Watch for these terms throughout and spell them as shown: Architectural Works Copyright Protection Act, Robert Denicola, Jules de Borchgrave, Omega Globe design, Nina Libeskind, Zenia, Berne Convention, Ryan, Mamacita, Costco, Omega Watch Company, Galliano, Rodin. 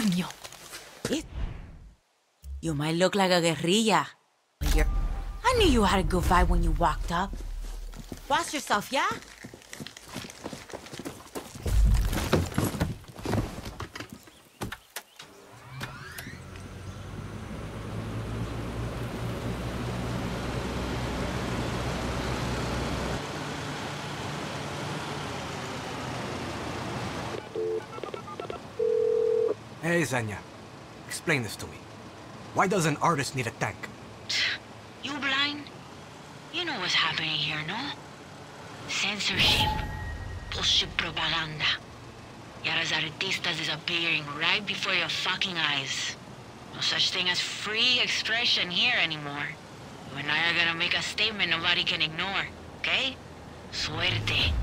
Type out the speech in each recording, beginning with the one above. ¡Coño! You might look like a guerrilla. But you're... I knew you had a good vibe when you walked up. Watch yourself, yeah? Hey, Zenia. Explain this to me. Why does an artist need a tank? You blind? You know what's happening here, no? Censorship. Bullshit propaganda. Yara's artistas disappearing right before your fucking eyes. No such thing as free expression here anymore. You and I are gonna make a statement nobody can ignore, okay? Suerte.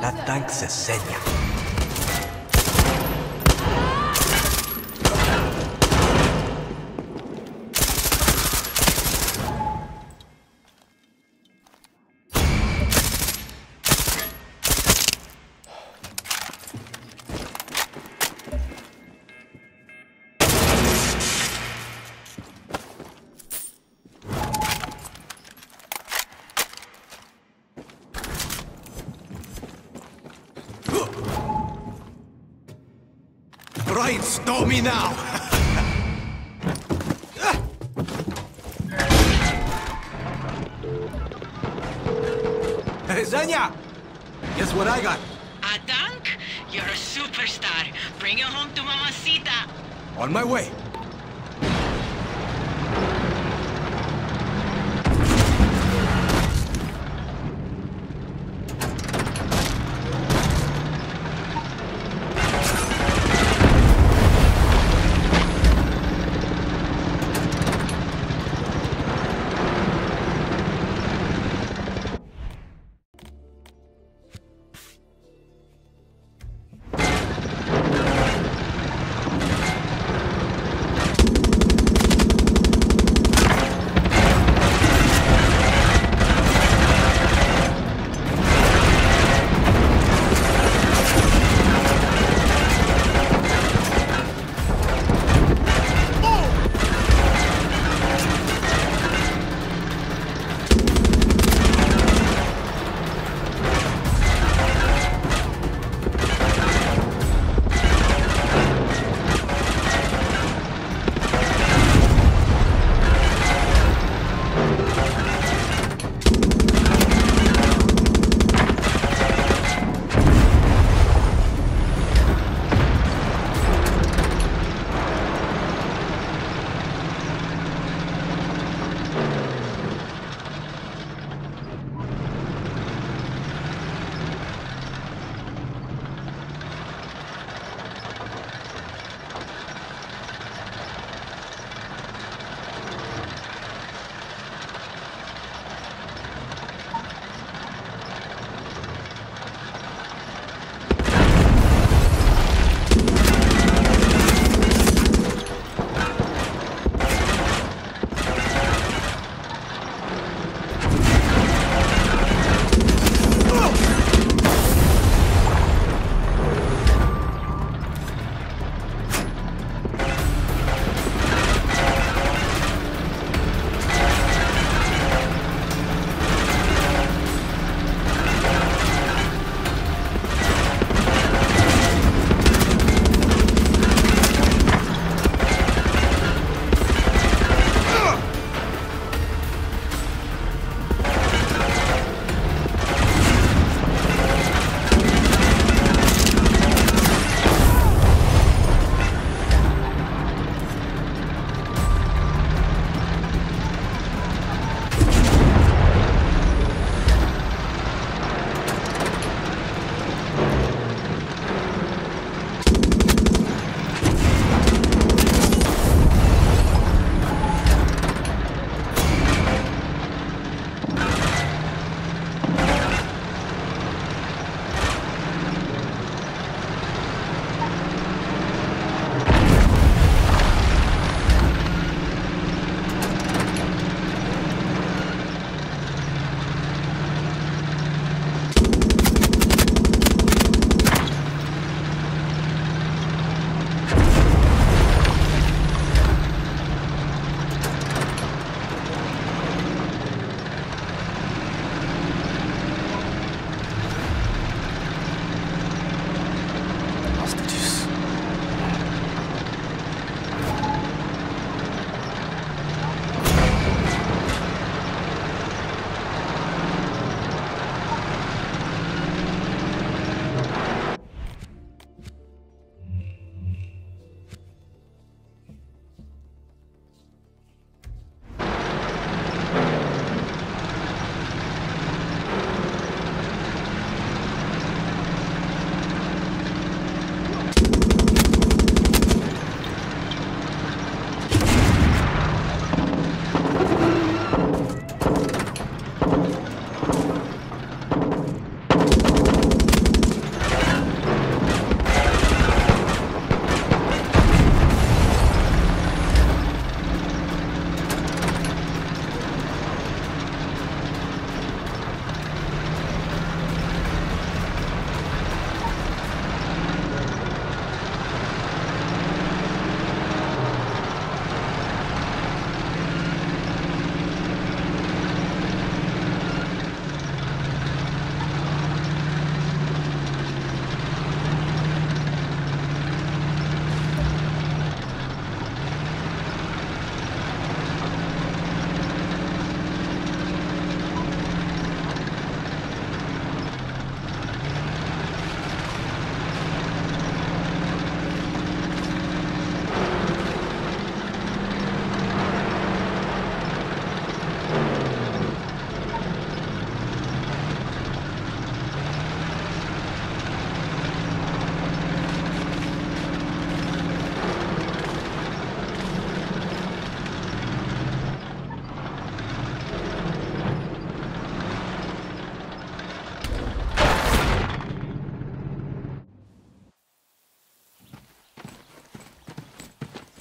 La tank se seña. Ryan, stop me now! Hey, Zenia! Guess what I got? A tank? You're a superstar. Bring it home to Mamacita. On my way.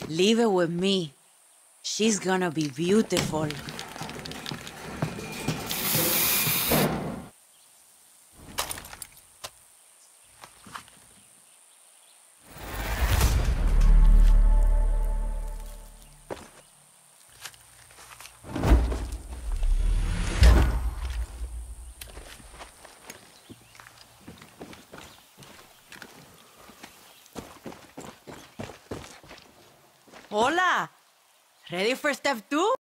Leave it with me. She's gonna be beautiful. Hola! Ready for step 2?